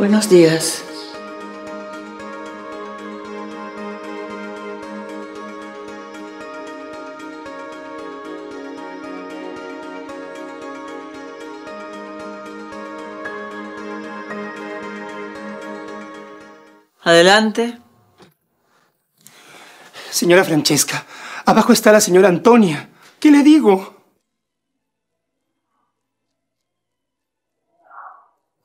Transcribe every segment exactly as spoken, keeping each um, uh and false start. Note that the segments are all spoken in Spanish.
Buenos días. Adelante. Señora Francesca, abajo está la señora Antonia. ¿Qué le digo?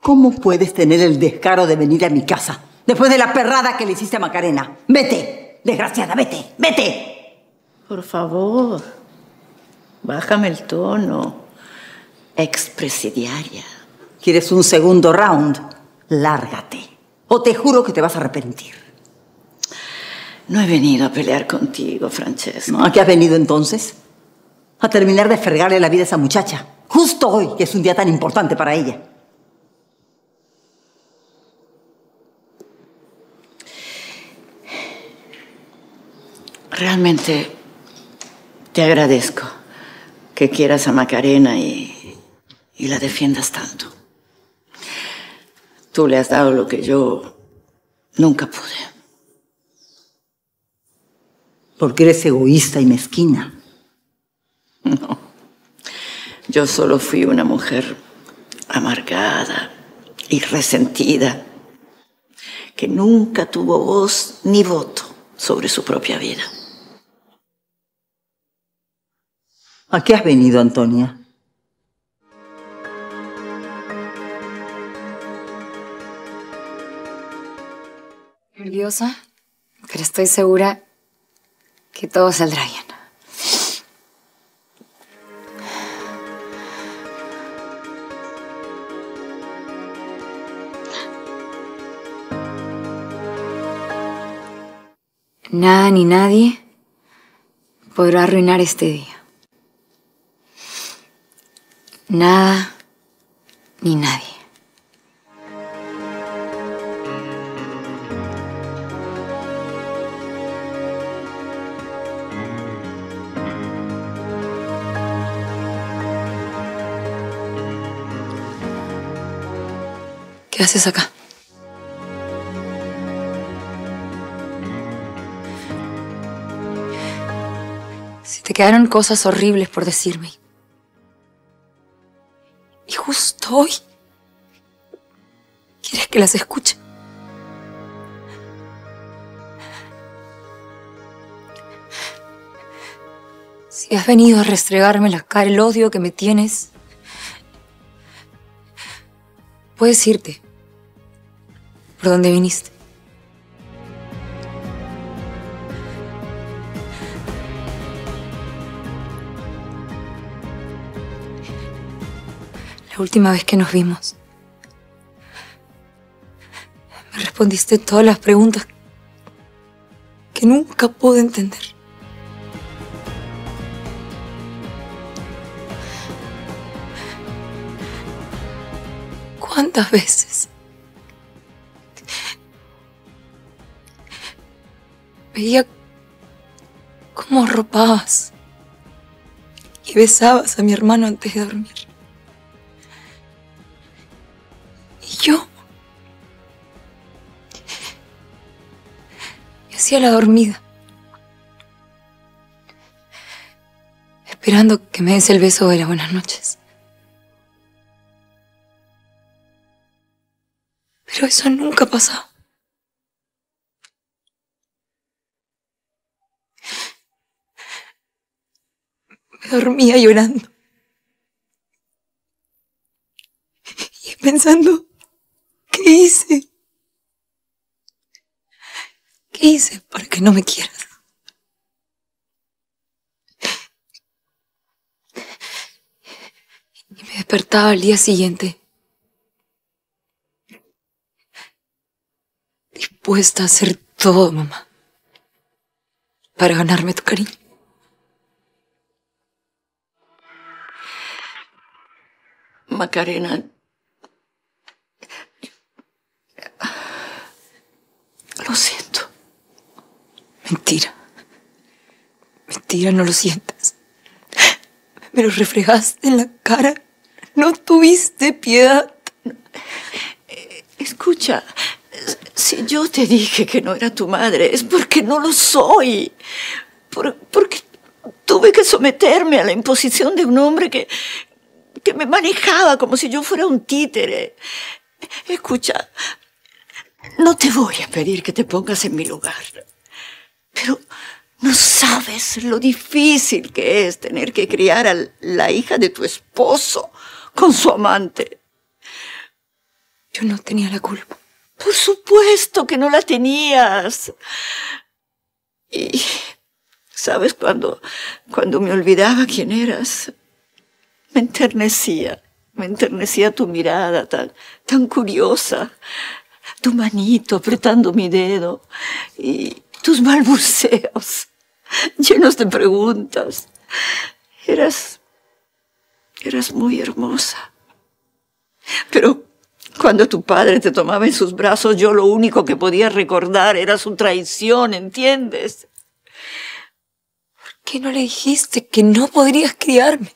¿Cómo puedes tener el descaro de venir a mi casa después de la perrada que le hiciste a Macarena? ¡Vete! ¡Desgraciada, vete! ¡Vete! Por favor, bájame el tono, expresidiaria. ¿Quieres un segundo round? Lárgate. O te juro que te vas a arrepentir. No he venido a pelear contigo, Francesca. ¿No? ¿A qué has venido entonces? A terminar de fregarle la vida a esa muchacha. Justo hoy, que es un día tan importante para ella. Realmente te agradezco que quieras a Macarena y, y la defiendas tanto. Tú le has dado lo que yo nunca pude. Porque eres egoísta y mezquina. No. Yo solo fui una mujer amargada y resentida que nunca tuvo voz ni voto sobre su propia vida. ¿A qué has venido, Antonia? Nerviosa, pero estoy segura que todo saldrá bien. Nada ni nadie podrá arruinar este día. Nada ni nadie. ¿Qué haces acá? Si te quedaron cosas horribles por decirme. Y justo hoy, ¿quieres que las escuche? Si has venido a restregarme la cara el odio que me tienes, puedes irte. ¿Por dónde viniste? La última vez que nos vimos, me respondiste todas las preguntas que nunca pude entender. ¿Cuántas veces veía cómo arropabas y besabas a mi hermano antes de dormir? Y yo me hacía la dormida, esperando que me des el beso de las buenas noches. Pero eso nunca pasó. Me dormía llorando. Y pensando, ¿qué hice? ¿Qué hice para que no me quieras? Y me despertaba al día siguiente, dispuesta a hacer todo, mamá, para ganarme tu cariño. Macarena, lo siento. Mentira. Mentira, no lo sientas. Me lo reflejaste en la cara. No tuviste piedad. Escucha. Escucha, si yo te dije que no era tu madre es porque no lo soy. Por, porque tuve que someterme a la imposición de un hombre que, que me manejaba como si yo fuera un títere. Escucha, no te voy a pedir que te pongas en mi lugar, pero no sabes lo difícil que es tener que criar a la hija de tu esposo con su amante. Yo no tenía la culpa. Por supuesto que no la tenías. Y, ¿sabes? Cuando, cuando me olvidaba quién eras, me enternecía. Me enternecía tu mirada tan, tan curiosa, tu manito apretando mi dedo y tus balbuceos llenos de preguntas. Eras, eras muy hermosa. Pero cuando tu padre te tomaba en sus brazos, yo lo único que podía recordar era su traición, ¿entiendes? ¿Por qué no le dijiste que no podrías criarme?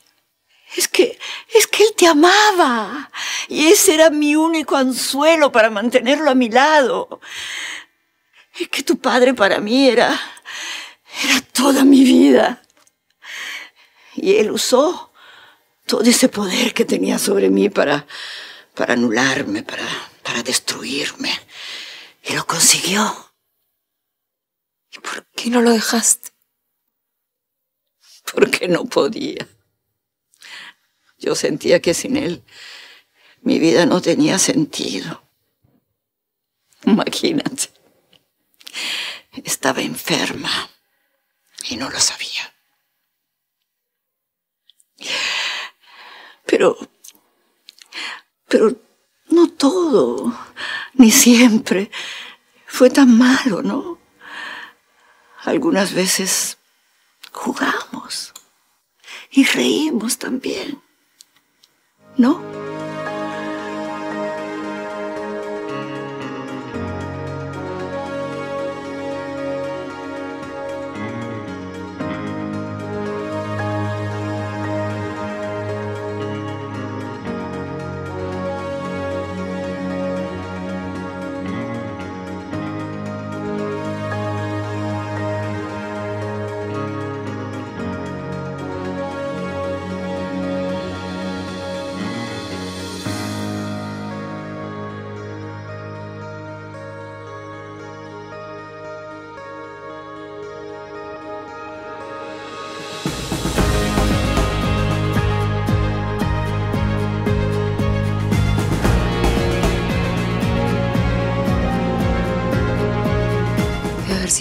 Es que, es que él te amaba. Y ese era mi único anzuelo para mantenerlo a mi lado. Es que tu padre para mí era, era toda mi vida. Y él usó todo ese poder que tenía sobre mí para, para anularme, para, para destruirme. Y lo consiguió. ¿Y por qué no lo dejaste? Porque no podía. Yo sentía que sin él mi vida no tenía sentido. Imagínate. Estaba enferma y no lo sabía. Pero, pero no todo, ni siempre, fue tan malo, ¿no? Algunas veces jugamos y reímos también. ¿No?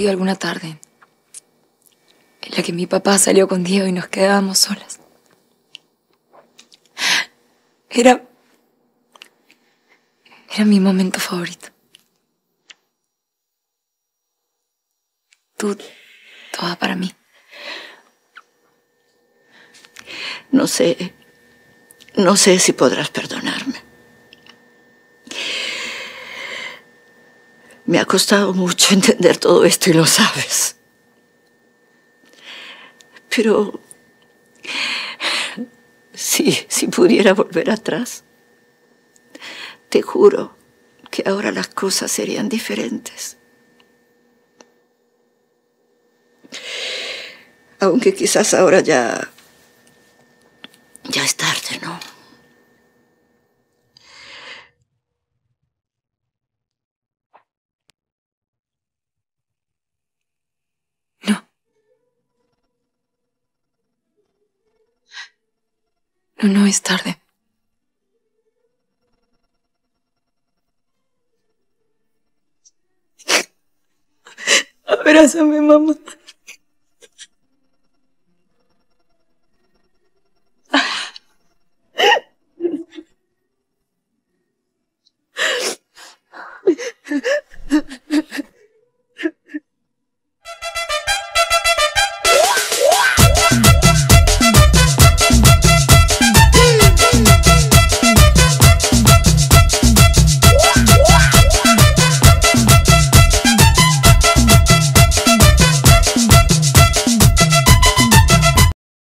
Alguna tarde en la que mi papá salió con Diego y nos quedábamos solas. Era... Era mi momento favorito. Tú, toda para mí. No sé... No sé si podrás perdonarme. Me ha costado mucho entender todo esto y lo sabes. Pero si, si pudiera volver atrás, te juro que ahora las cosas serían diferentes. Aunque quizás ahora ya, ya es tarde, ¿no? No, no es tarde. Abrázame, mamá.